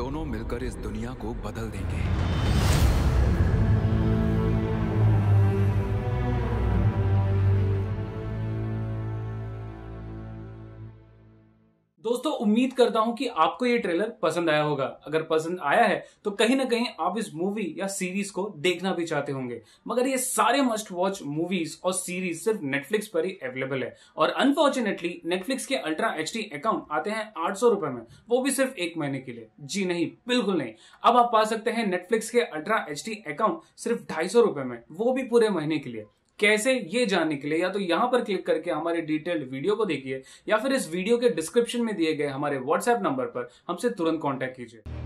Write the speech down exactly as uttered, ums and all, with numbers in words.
दोनों मिलकर इस दुनिया को बदल देंगे। दोस्तों उम्मीद करता हूं कि आपको ये ट्रेलर पसंद आया होगा। अगर पसंद आया है तो कहीं ना कहीं आप इस मूवी या सीरीज को देखना भी चाहते होंगे, मगर ये सारे मस्ट वॉच मूवीज और सीरीज सिर्फ नेटफ्लिक्स पर ही अवेलेबल है। और अनफॉर्चुनेटली नेटफ्लिक्स के अल्ट्रा एचडी अकाउंट आते हैं आठ सौ रुपए में, वो भी सिर्फ एक महीने के लिए। जी नहीं, बिल्कुल नहीं। अब आप पा सकते हैं नेटफ्लिक्स के अल्ट्रा एचडी अकाउंट सिर्फ ढाई सौ रुपए में, वो भी पूरे महीने के लिए। कैसे, ये जानने के लिए या तो यहाँ पर क्लिक करके हमारे डिटेल्ड वीडियो को देखिए, या फिर इस वीडियो के डिस्क्रिप्शन में दिए गए हमारे व्हाट्सएप नंबर पर हमसे तुरंत कांटेक्ट कीजिए।